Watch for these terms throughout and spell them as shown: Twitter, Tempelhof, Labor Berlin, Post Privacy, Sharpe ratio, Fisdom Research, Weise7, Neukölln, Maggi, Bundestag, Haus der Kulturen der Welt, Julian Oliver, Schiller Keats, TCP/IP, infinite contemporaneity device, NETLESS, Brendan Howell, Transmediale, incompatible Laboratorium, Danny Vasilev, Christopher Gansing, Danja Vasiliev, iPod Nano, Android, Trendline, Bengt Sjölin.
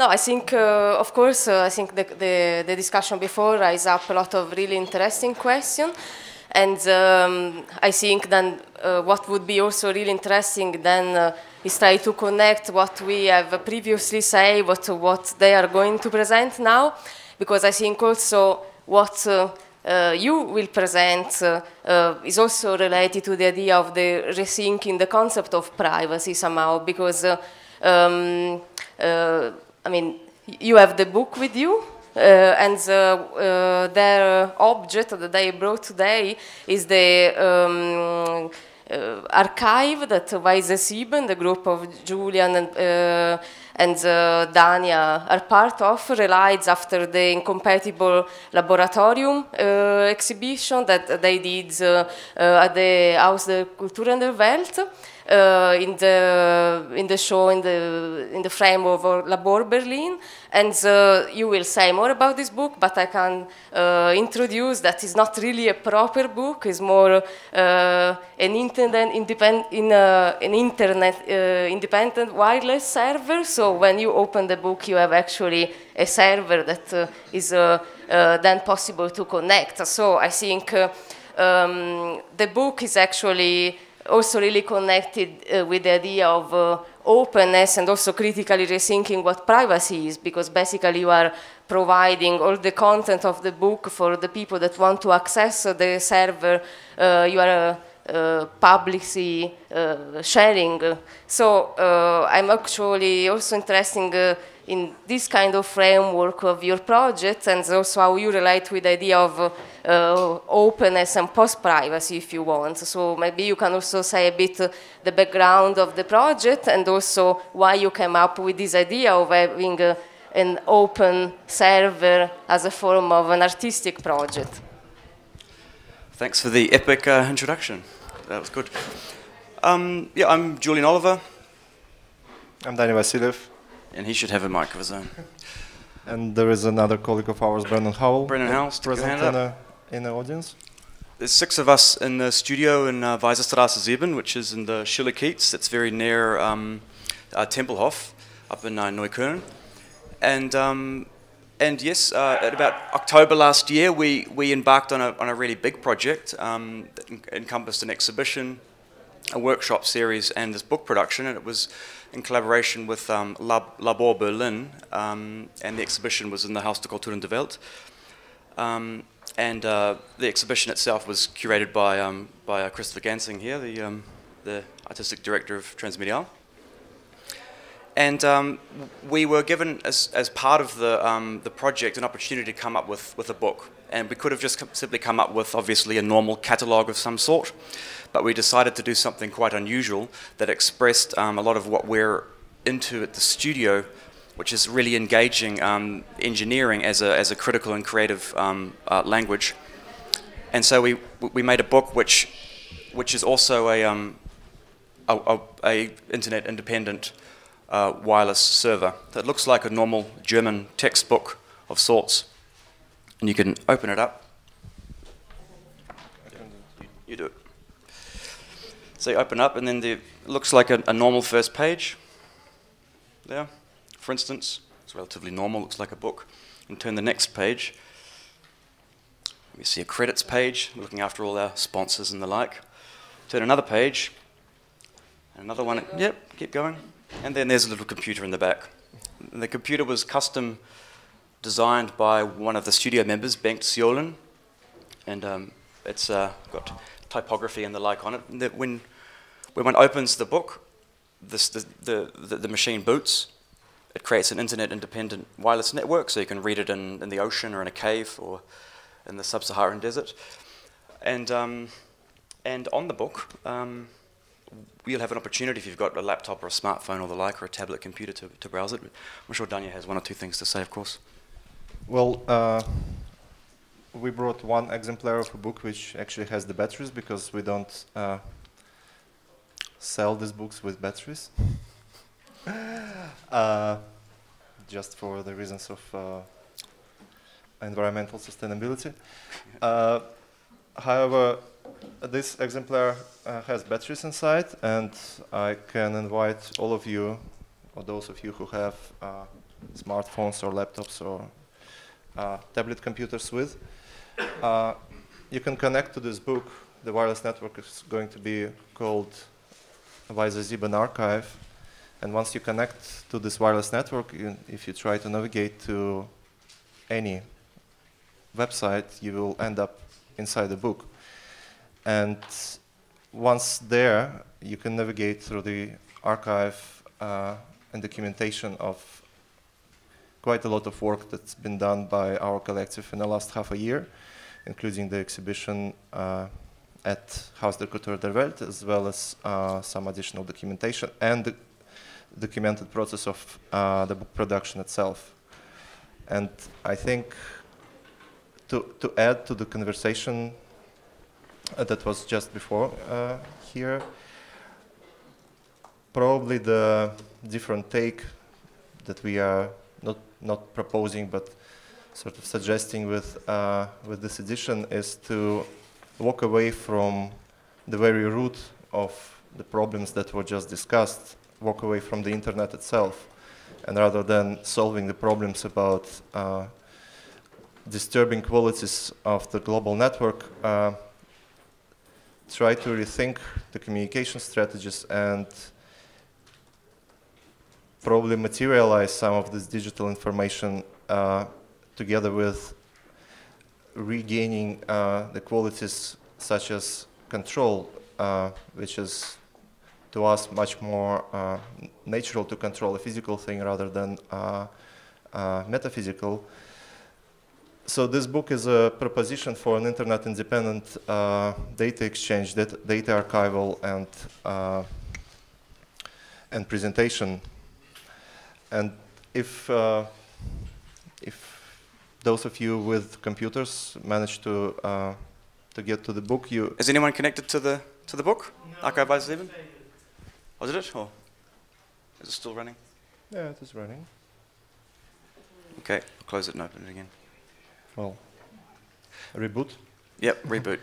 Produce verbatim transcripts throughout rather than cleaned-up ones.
No, I think, uh, of course, uh, I think the, the, the discussion before raised up a lot of really interesting questions. And um, I think then uh, what would be also really interesting then uh, is try to connect what we have previously said what, what they are going to present now, because I think also what uh, uh, you will present uh, uh, is also related to the idea of the rethinking the concept of privacy somehow, because uh, um, uh, I mean, you have the book with you. Uh, and uh, uh, their object that they brought today is the um, uh, archive that Weise seven, the group of Julian and, uh, and uh, Danja are part of, relies after the incompatible Laboratorium uh, exhibition that they did uh, uh, at the Haus der Kulturen der Welt. Uh, in the in the show in the in the frame of Labor Berlin, and uh, you will say more about this book. But I can uh, introduce that it's not really a proper book; it's more uh, an internet independent in uh, an internet uh, independent wireless server. So when you open the book, you have actually a server that uh, is uh, uh, then possible to connect. So I think uh, um, the book is actually also really connected uh, with the idea of uh, openness and also critically rethinking what privacy is, because basically you are providing all the content of the book for the people that want to access the server. Uh, you are uh, uh, publicly uh, sharing. So uh, I'm actually also interested uh, in this kind of framework of your project, and also how you relate with the idea of uh, openness and post-privacy, if you want. So maybe you can also say a bit uh, the background of the project, and also why you came up with this idea of having uh, an open server as a form of an artistic project. Thanks for the epic uh, introduction. That was good. Um, yeah, I'm Julian Oliver. I'm Danny Vasilev. And he should have a mic of his own. And there is another colleague of ours, Brendan Howell. Brendan Howell, present in, a, in the audience. There's six of us in the studio in uh, Weise seven, which is in the Schiller Keats. That's very near um, uh, Tempelhof, up in uh, Neukölln. And um, and yes, uh, at about October last year, we we embarked on a on a really big project um, that en encompassed an exhibition, a workshop series, and this book production, and it was in collaboration with um, Lab Labor Berlin, um, and the exhibition was in the Haus der Kulturen der Welt, um, and uh, the exhibition itself was curated by um, by uh, Christopher Gansing here, the um, the artistic director of Transmediale, and um, we were given as as part of the um, the project an opportunity to come up with with a book, and we could have just simply come up with obviously a normal catalogue of some sort. But we decided to do something quite unusual that expressed um, a lot of what we're into at the studio, which is really engaging um, engineering as a, as a critical and creative um, uh, language. And so we, we made a book which, which is also a, um, a, a, a internet independent uh, wireless server that looks like a normal German textbook of sorts. And you can open it up. You, you do it. So you open up, and then the, it looks like a, a normal first page. There, for instance, it's relatively normal. Looks like a book. And turn the next page. We see a credits page, looking after all our sponsors and the like. Turn another page. Another one. Yep, keep going. And then there's a little computer in the back. And the computer was custom designed by one of the studio members, Bengt Sjölin, and um, it's uh, got typography and the like on it. And that when, when one opens the book, this, the, the, the, the machine boots. It creates an internet-independent wireless network, so you can read it in, in the ocean or in a cave or in the sub-Saharan desert. And, um, and on the book, um, you'll have an opportunity, if you've got a laptop or a smartphone or the like, or a tablet computer, to, to browse it. I'm sure Danja has one or two things to say, of course. Well, uh we brought one exemplar of a book which actually has the batteries, because we don't uh, sell these books with batteries. uh, just for the reasons of uh, environmental sustainability. Uh, however, this exemplar uh, has batteries inside, and I can invite all of you or those of you who have uh, smartphones or laptops or uh, tablet computers with, uh, you can connect to this book. The wireless network is going to be called Weise seven Archive. And once you connect to this wireless network, you, if you try to navigate to any website, you will end up inside the book. And once there, you can navigate through the archive uh, and documentation of quite a lot of work that's been done by our collective in the last half a year, including the exhibition uh, at Haus der Kulturen der Welt, as well as uh, some additional documentation and the documented process of uh, the book production itself. And I think to, to add to the conversation uh, that was just before uh, here, probably the different take that we are not, not proposing but sort of suggesting with, uh, with this edition is to walk away from the very root of the problems that were just discussed, walk away from the internet itself, and rather than solving the problems about uh, disturbing qualities of the global network, uh, try to rethink the communication strategies and probably materialize some of this digital information uh, together with regaining uh, the qualities such as control, uh, which is to us much more uh, natural to control a physical thing rather than uh, uh, metaphysical. So this book is a proposition for an internet-independent uh, data exchange, that data archival and, uh, and presentation. And if, uh, if those of you with computers manage to, uh, to get to the book, you... Is anyone connected to the, to the book? No. Archive Weise seven? Oh, did it? Or is it still running? Yeah, it is running. Okay, close it and open it again. Well, reboot? Yep, reboot.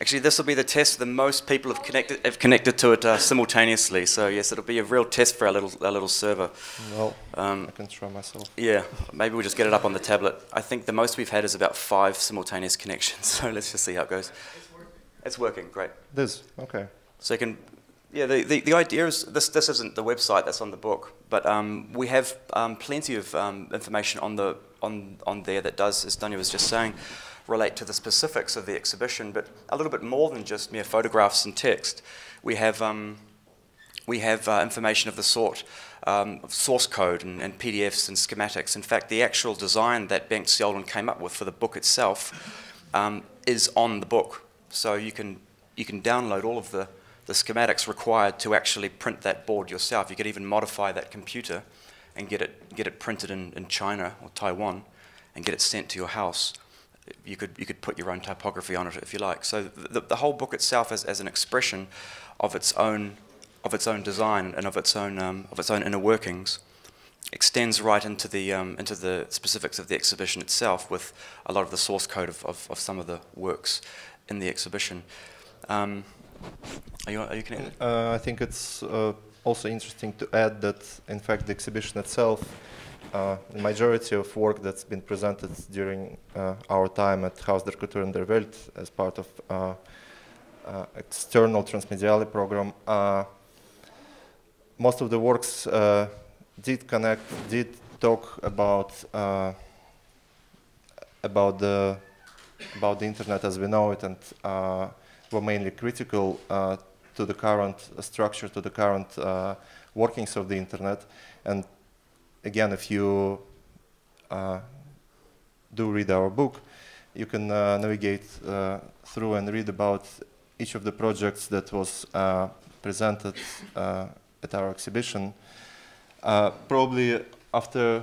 Actually, this will be the test that most people have connected have connected to it uh, simultaneously. So yes, it'll be a real test for our little our little server. Well, um, I can try myself. Yeah, maybe we'll just get it up on the tablet. I think the most we've had is about five simultaneous connections. So let's just see how it goes. It's working. It's working. Great. It is. Okay. So you can, yeah, the, the, the idea is, this, this isn't the website that's on the book, but um, we have um, plenty of um, information on, the, on, on there that does, as Danja was just saying, relate to the specifics of the exhibition, but a little bit more than just mere photographs and text. We have, um, we have uh, information of the sort um, of source code and, and P D Fs and schematics. In fact, the actual design that Bengt Sjölin came up with for the book itself um, is on the book. So you can, you can download all of the the schematics required to actually print that board yourself. You could even modify that computer and get it, get it printed in, in China or Taiwan and get it sent to your house. You could, you could put your own typography on it if you like. So the, the whole book itself is as an expression of its own, of its own design and of its own, um, of its own inner workings. Extends right into the, um, into the specifics of the exhibition itself with a lot of the source code of, of, of some of the works in the exhibition. Um, Are you, are you connected? Uh, I think it's uh, also interesting to add that, in fact, the exhibition itself, uh, the majority of work that's been presented during uh, our time at Haus der Kulturen der Welt as part of uh, uh, external Transmediale program, uh, most of the works uh, did connect, did talk about uh, about the about the internet as we know it, and uh, were mainly critical uh, to the current structure, to the current uh, workings of the internet. And again, if you uh, do read our book, you can uh, navigate uh, through and read about each of the projects that was uh, presented uh, at our exhibition. Uh, probably after,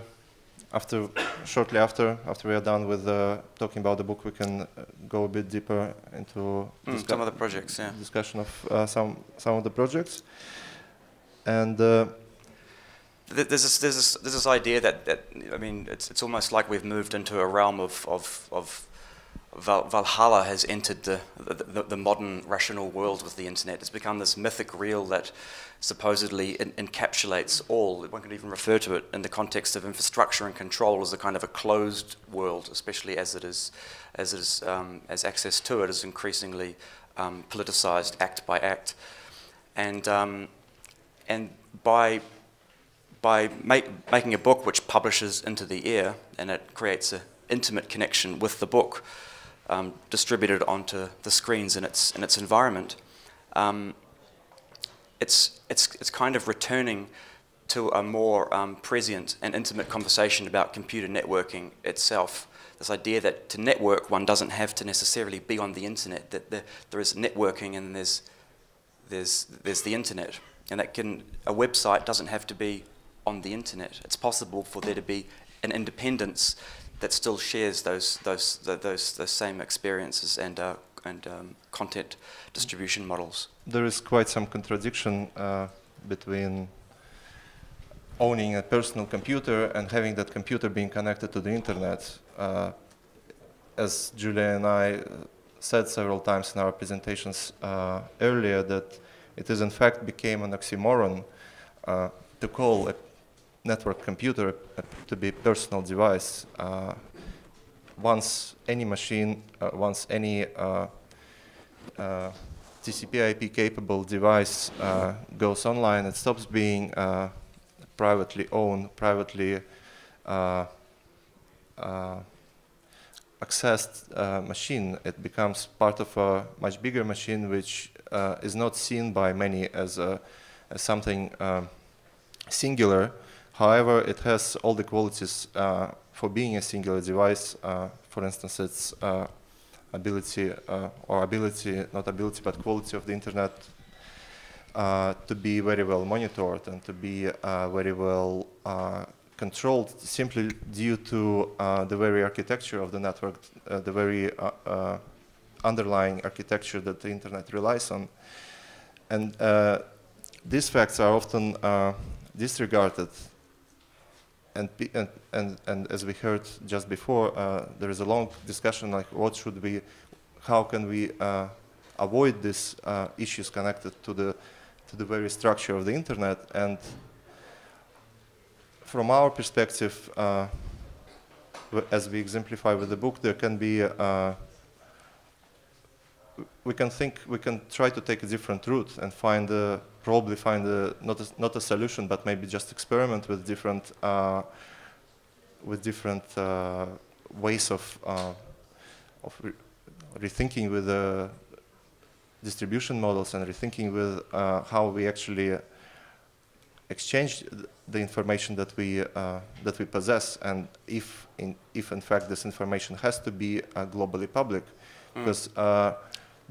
after shortly after, after we are done with uh, talking about the book, we can uh, go a bit deeper into mm, some of the projects, yeah. Discussion of uh, some some of the projects. And uh, there's this, there's this, there's this idea that that I mean, it's it's almost like we've moved into a realm of of of Val Valhalla has entered the, the, the modern rational world with the internet. It's become this mythic real that supposedly in, encapsulates all. One can even refer to it in the context of infrastructure and control as a kind of a closed world, especially as it is, as it is, um, as access to it is increasingly um, politicized, act by act, and um, and by by make, making a book which publishes into the air, and it creates an intimate connection with the book. Um, distributed onto the screens in its in its environment, um, it's it's it's kind of returning to a more um, present and intimate conversation about computer networking itself. This idea that to network one doesn't have to necessarily be on the internet. That there, there is networking and there's there's there's the internet, and that can a website doesn't have to be on the internet. It's possible for there to be an independence that still shares those those those those same experiences and uh, and um, content distribution models. There is quite some contradiction uh, between owning a personal computer and having that computer being connected to the internet. Uh, as Julia and I said several times in our presentations uh, earlier, that it is in fact became an oxymoron uh, to call a network computer uh, to be a personal device. Uh, once any machine, uh, once any uh, uh, T C P I P capable device uh, goes online, it stops being uh, privately owned, privately uh, uh, accessed uh, machine. It becomes part of a much bigger machine, which uh, is not seen by many as, a, as something uh, singular. However, it has all the qualities uh, for being a singular device. Uh, for instance, its uh, ability, uh, or ability, not ability, but quality of the internet uh, to be very well monitored and to be uh, very well uh, controlled, simply due to uh, the very architecture of the network, uh, the very uh, uh, underlying architecture that the internet relies on. And uh, these facts are often uh, disregarded. And, and, and, and as we heard just before, uh, there is a long discussion like what should we, how can we uh, avoid these uh, issues connected to the, to the very structure of the internet. And from our perspective, uh, as we exemplify with the book, there can be, uh, we can think, we can try to take a different route and find a, probably find a, not a, not a solution, but maybe just experiment with different uh, with different uh, ways of uh, of re rethinking with the uh, distribution models and rethinking with uh, how we actually exchange the information that we uh, that we possess, and if in if in fact this information has to be uh, globally public, mm. because. Uh,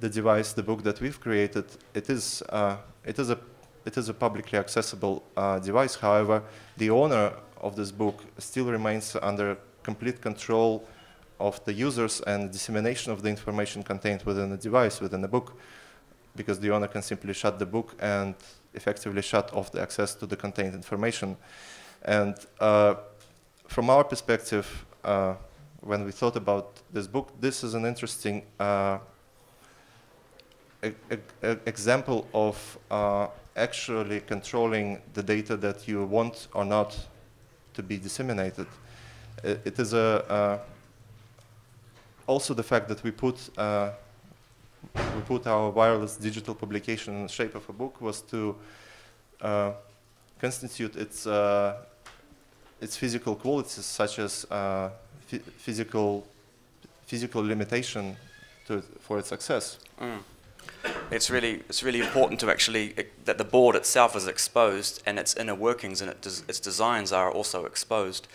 The device, the book that we've created, it is uh, it is a it is a publicly accessible uh, device. However, the owner of this book still remains under complete control of the users and dissemination of the information contained within the device, within the book, because the owner can simply shut the book and effectively shut off the access to the contained information. And uh, from our perspective, uh, when we thought about this book, this is an interesting. Uh, an example of uh, actually controlling the data that you want or not to be disseminated. It, it is a, uh, also the fact that we put, uh, we put our wireless digital publication in the shape of a book was to uh, constitute its, uh, its physical qualities, such as uh, physical, physical limitation to, for its access. Mm. It's really, it's really important to actually it, that the board itself is exposed, and its inner workings and it des, its designs are also exposed.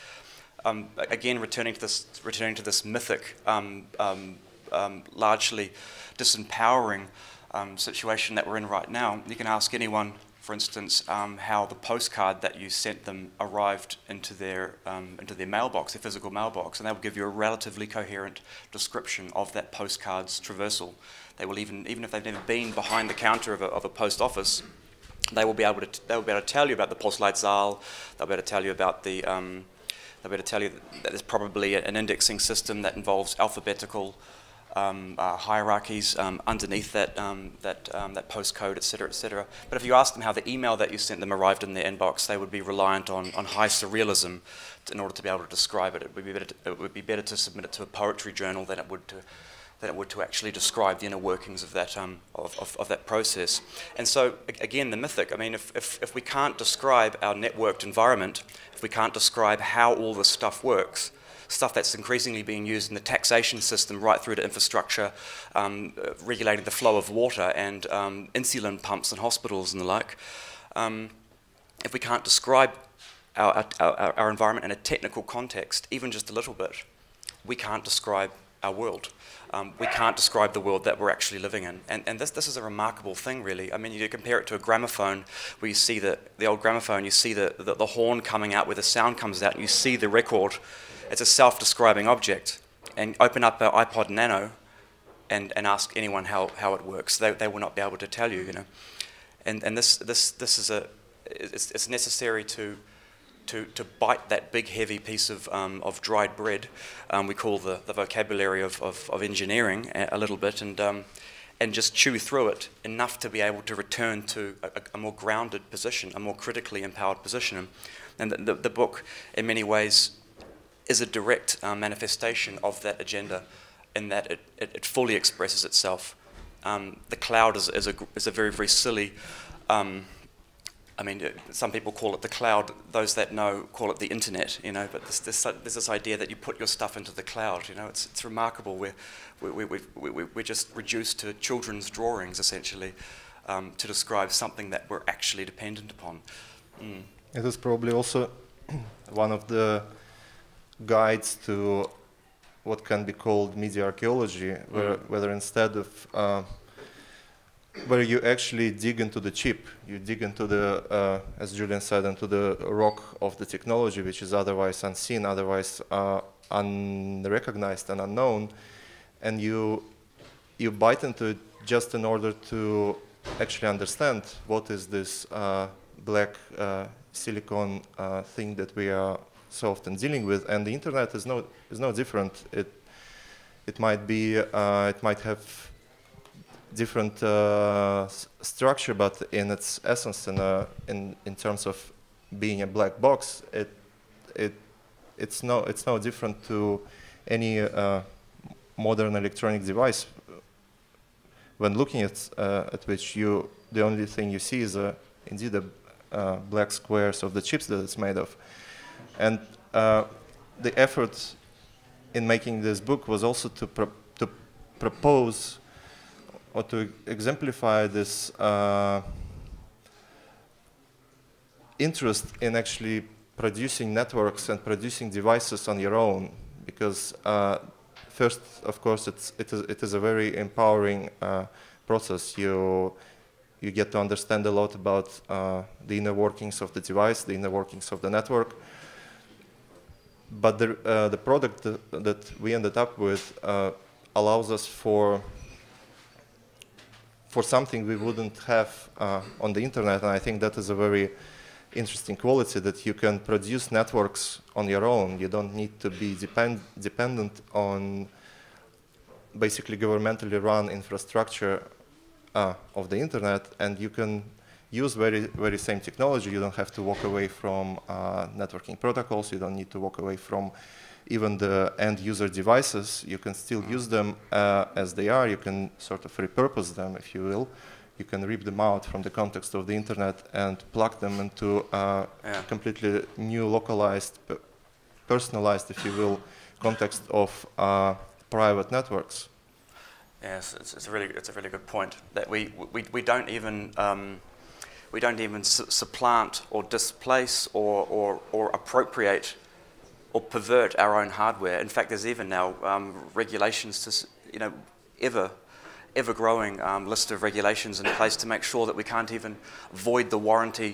Um, again, returning to this, returning to this mythic, um, um, um, largely disempowering um, situation that we're in right now. You can ask anyone, for instance, um, how the postcard that you sent them arrived into their um, into their mailbox, their physical mailbox, and they will give you a relatively coherent description of that postcard's traversal. They will even, even if they've never been behind the counter of a, of a post office, they will be able to t they will be able to tell you about the Postleitzahl. They'll be able to tell you about the um, they'll be able to tell you that there's probably an indexing system that involves alphabetical um, uh, hierarchies um, underneath that, um, that, um, that postcode, et cetera, et cetera. But if you ask them how the email that you sent them arrived in their inbox, they would be reliant on, on high surrealism in order to be able to describe it. It would be better to, it would be better to submit it to a poetry journal than it would to than it would to actually describe the inner workings of that, um, of, of, of that process. And so, again, the mythic, I mean, if, if, if we can't describe our networked environment, if we can't describe how all this stuff works, stuff that's increasingly being used in the taxation system right through to infrastructure, um, regulating the flow of water and um, insulin pumps in hospitals and the like, um, if we can't describe our, our, our environment in a technical context, even just a little bit, we can't describe our world. Um, we can't describe the world that we're actually living in. And, and this, this is a remarkable thing, really. I mean, you compare it to a gramophone, where you see the, the old gramophone, you see the, the, the horn coming out, where the sound comes out, and you see the record. It's a self-describing object. And open up an iPod Nano and, and ask anyone how, how it works. They, they will not be able to tell you, you know. And, and this, this, this is a, it's, it's necessary to, To, to bite that big heavy piece of, um, of dried bread, um, we call the, the vocabulary of, of, of engineering a, a little bit, and, um, and just chew through it enough to be able to return to a, a more grounded position, a more critically empowered position. And the, the, the book, in many ways, is a direct uh, manifestation of that agenda, in that it, it, it fully expresses itself. Um, the cloud is, is, a, is a very, very silly... Um, I mean, some people call it the cloud. Those that know call it the internet, you know. But this, this, there's this idea that you put your stuff into the cloud, you know. It's, it's remarkable. We're, we're, we're, we're just reduced to children's drawings, essentially, um, to describe something that we're actually dependent upon. Mm. It is probably also one of the guides to what can be called media archaeology, mm. where, whether instead of... Uh, where you actually dig into the chip, you dig into the, uh, as Julian said, into the rock of the technology, which is otherwise unseen, otherwise uh, unrecognized and unknown, and you you bite into it just in order to actually understand what is this uh, black uh, silicon uh, thing that we are so often dealing with. And the internet is no is no different. It it might be uh, it might have different uh, structure, but in its essence, in, a, in in terms of being a black box, it it it's no it's no different to any uh, modern electronic device. When looking at uh, at which you, the only thing you see is a, indeed the uh, black squares of the chips that it's made of, and uh, the effort in making this book was also to pro to propose. Or to exemplify this uh, interest in actually producing networks and producing devices on your own, because uh, first, of course, it's, it is it is a very empowering uh, process. You you get to understand a lot about uh, the inner workings of the device, the inner workings of the network. But the uh, the product that we ended up with uh, allows us for. for something we wouldn't have uh, on the internet, and I think that is a very interesting quality, that you can produce networks on your own. You don't need to be depend dependent on basically governmentally run infrastructure uh, of the internet, and you can use very, very same technology. You don't have to walk away from uh, networking protocols. You don't need to walk away from even the end-user devices. You can still use them uh, as they are. You can sort of repurpose them, if you will. You can rip them out from the context of the internet and plug them into uh, yeah. completely new, localized, personalized, if you will, context of uh, private networks. Yes, it's, it's a really, it's a really good point, that we we we don't even. Um We don't even su supplant or displace or, or, or appropriate or pervert our own hardware. In fact, there's even now um, regulations to, you know, ever, ever-growing um, list of regulations in place to make sure that we can't even void the warranty.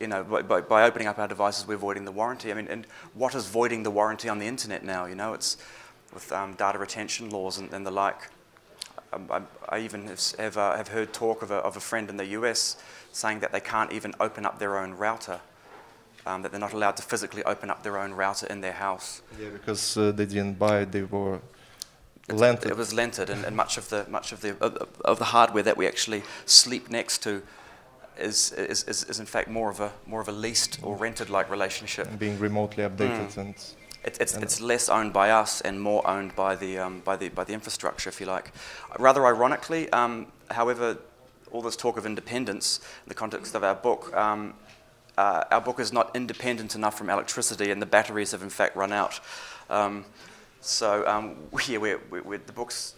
You know, by, by opening up our devices, we're voiding the warranty. I mean, and what is voiding the warranty on the internet now? You know, it's with um, data retention laws and, and the like. I, I even have, have, uh, have heard talk of a, of a friend in the U S saying that they can't even open up their own router, um, that they're not allowed to physically open up their own router in their house. Yeah, because uh, they didn't buy it, they were lented. It was lented, and, and much of the much of the of, of the hardware that we actually sleep next to is is, is is in fact more of a more of a leased or rented like relationship. And being remotely updated mm. and. It, it's, it's less owned by us and more owned by the, um, by the, by the infrastructure, if you like. Rather ironically, um, however, all this talk of independence in the context of our book, um, uh, our book is not independent enough from electricity, and the batteries have in fact run out. Um, so um, yeah, we're, we're, we're, the, book's,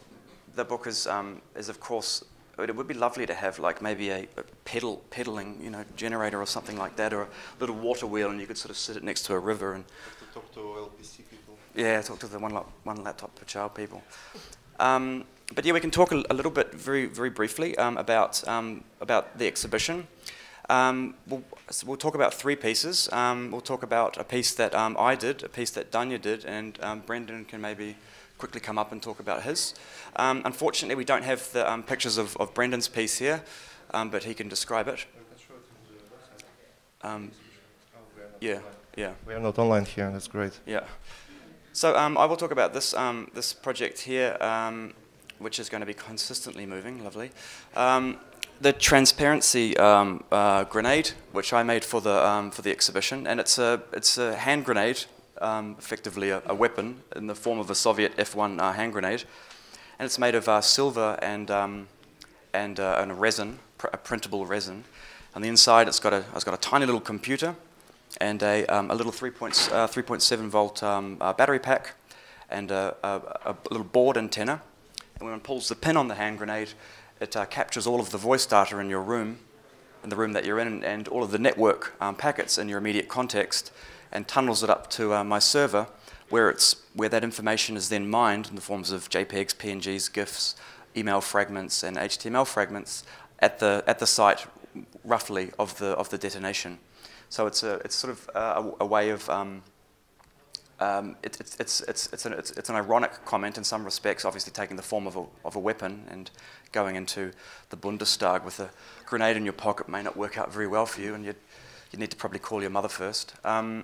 the book is, um, is of course, it would be lovely to have like maybe a, a pedal, pedaling you know, generator or something like that, or a little water wheel, and you could sort of sit it next to a river and talk to L P C people. Yeah, talk to the one, lap, one laptop per child people. Um, but yeah, we can talk a, a little bit, very very briefly, um, about um, about the exhibition. Um, we'll, so we'll talk about three pieces. Um, we'll talk about a piece that um, I did, a piece that Danja did, and um, Brendan can maybe quickly come up and talk about his. Um, unfortunately, we don't have the um, pictures of, of Brendan's piece here, um, but he can describe it. Um, yeah. Yeah, we are not online here, and that's great. Yeah, so um, I will talk about this um, this project here, um, which is going to be consistently moving. Lovely, um, the transparency um, uh, grenade, which I made for the um, for the exhibition, and it's a it's a hand grenade, um, effectively a, a weapon in the form of a Soviet F one uh, hand grenade, and it's made of uh, silver and um, and uh, and a resin, pr a printable resin. On the inside, it's got a it's got a tiny little computer. And a, um, a little three point seven volt um, uh, battery pack, and a, a, a little board antenna. And when one pulls the pin on the hand grenade, it uh, captures all of the voice data in your room, in the room that you're in, and all of the network um, packets in your immediate context, and tunnels it up to uh, my server, where it's where that information is then mined in the forms of JPEGs, P N Gs, GIFs, email fragments, and H T M L fragments at the at the site, roughly, of the of the detonation. So it's a it's sort of a, a way of um, um, it, it's it's it's it's an it's, it's an ironic comment in some respects, obviously taking the form of a of a weapon and going into the Bundestag with a grenade in your pocket may not work out very well for you, and you you need to probably call your mother first. Um,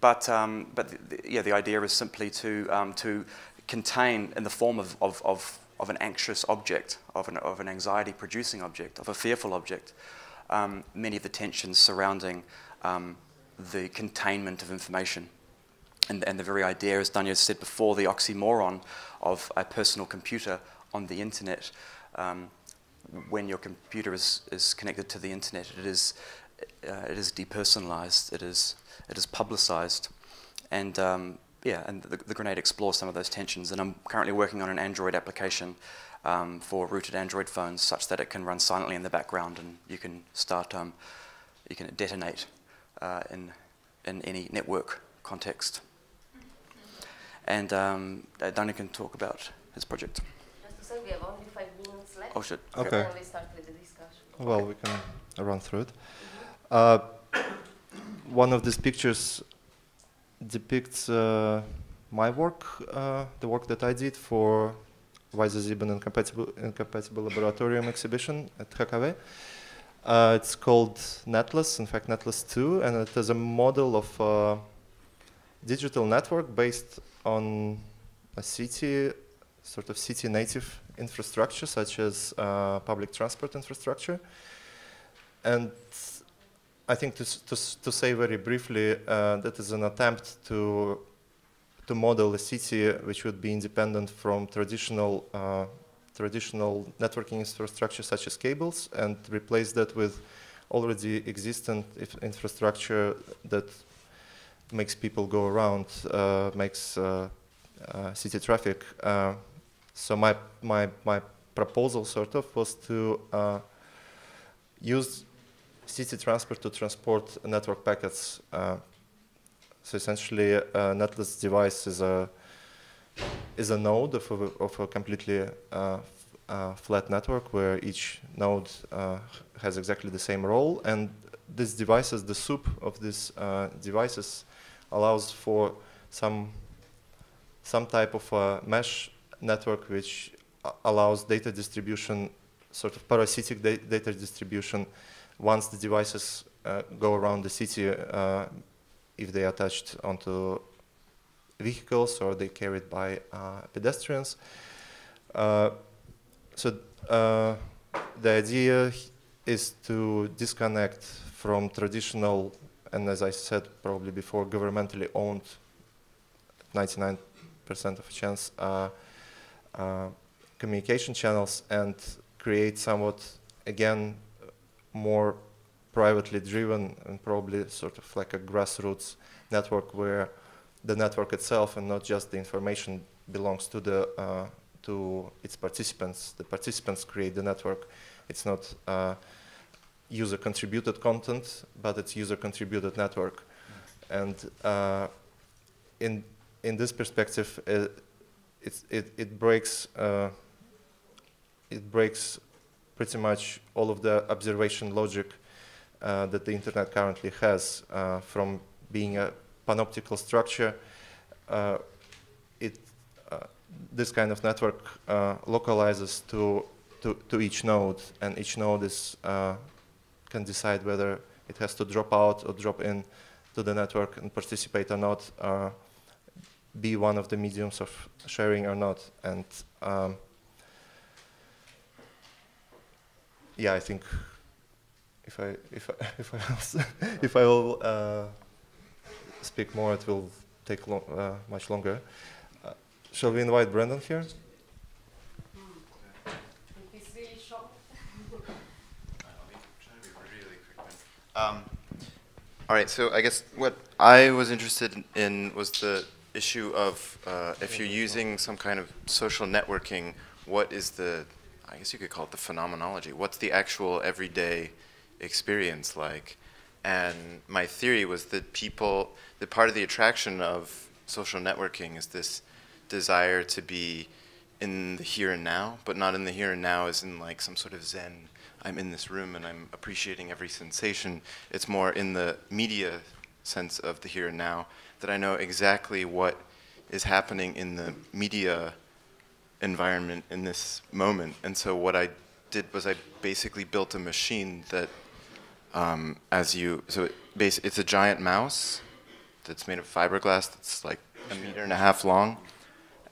but um, but the, the, yeah, the idea is simply to um, to contain in the form of of of, of an anxious object, of an of an anxiety-producing object, of a fearful object, um, many of the tensions surrounding Um, the containment of information. And, and the very idea, as Danja said before, the oxymoron of a personal computer on the internet. Um, when your computer is, is connected to the internet, it is, uh, it is depersonalized, it is, it is publicized. And um, yeah, and the, the grenade explores some of those tensions. And I'm currently working on an Android application um, for rooted Android phones, such that it can run silently in the background, and you can start, um, you can detonate. Uh, in, in any network context. And um, Danja can talk about his project. Just to say, we have only five minutes left. Oh, shit. Okay. Okay. We start with the discussion. Well, okay. We can uh, run through it. Mm-hmm. uh, one of these pictures depicts uh, my work, uh, the work that I did for Weise seven incompatible, incompatible Laboratorium exhibition at H K W. Uh, it's called NETLESS, in fact NETLESS two, and it is a model of a digital network based on a city, sort of city-native infrastructure, such as uh, public transport infrastructure. And I think to, to, to say very briefly, uh, that is an attempt to, to model a city which would be independent from traditional uh, traditional networking infrastructure such as cables, and replace that with already existent if infrastructure that makes people go around, uh, makes uh, uh, city traffic. Uh, so my, my, my proposal sort of was to uh, use city transport to transport network packets. Uh, so essentially a netless device is a is a node of a, of a completely uh, uh, flat network, where each node uh, has exactly the same role. And this devices, the soup of these uh, devices, allows for some some type of a mesh network, which allows data distribution, sort of parasitic da data distribution, once the devices uh, go around the city, uh, if they are attached onto vehicles or they carried by uh, pedestrians. Uh, so uh, the idea is to disconnect from traditional, and as I said probably before, governmentally owned, ninety-nine percent of chance, uh, uh, communication channels, and create somewhat, again, more privately driven and probably sort of like a grassroots network where the network itself and not just the information belongs to the uh, to its participants. The participants create the network. It's not uh, user-contributed content, but it's user-contributed network. And uh, in in this perspective, uh, it's, it it breaks uh, it breaks pretty much all of the observation logic uh, that the internet currently has, uh, from being a panoptical structure. Uh, it uh, this kind of network uh, localizes to, to to each node, and each node is uh, can decide whether it has to drop out or drop in to the network and participate or not, uh, be one of the mediums of sharing or not. And um, yeah, I think if I if I, if I if I will uh, speak more, it will take long, uh, much longer. Uh, shall we invite Brendan here? He's really short. Um, all right. So I guess what I was interested in was the issue of uh, if you're using some kind of social networking, what is the, I guess you could call it the phenomenology. What's the actual everyday experience like? And my theory was that people, that part of the attraction of social networking is this desire to be in the here and now, but not in the here and now as in like some sort of Zen, I'm in this room and I'm appreciating every sensation. It's more in the media sense of the here and now, that I know exactly what is happening in the media environment in this moment. And so what I did was I basically built a machine that um, as you, so it bas it's a giant mouse that's made of fiberglass that's like a meter and a half long.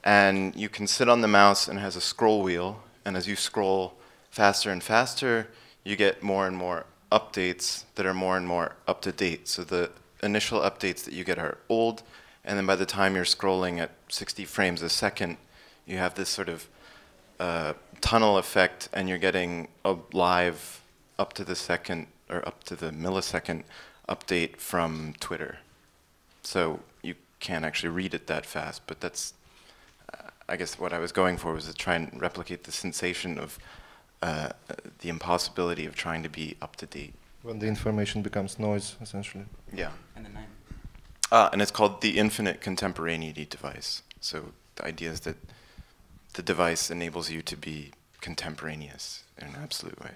And you can sit on the mouse and it has a scroll wheel. And as you scroll faster and faster, you get more and more updates that are more and more up to date. So the initial updates that you get are old. And then by the time you're scrolling at sixty frames a second, you have this sort of uh, tunnel effect, and you're getting a live up to the second or up to the millisecond update from Twitter. So you can't actually read it that fast, but that's, uh, I guess what I was going for was to try and replicate the sensation of uh, the impossibility of trying to be up to date. When the information becomes noise, essentially. Yeah. And the name. Ah, and it's called the infinite contemporaneity device. So the idea is that the device enables you to be contemporaneous in an absolute way.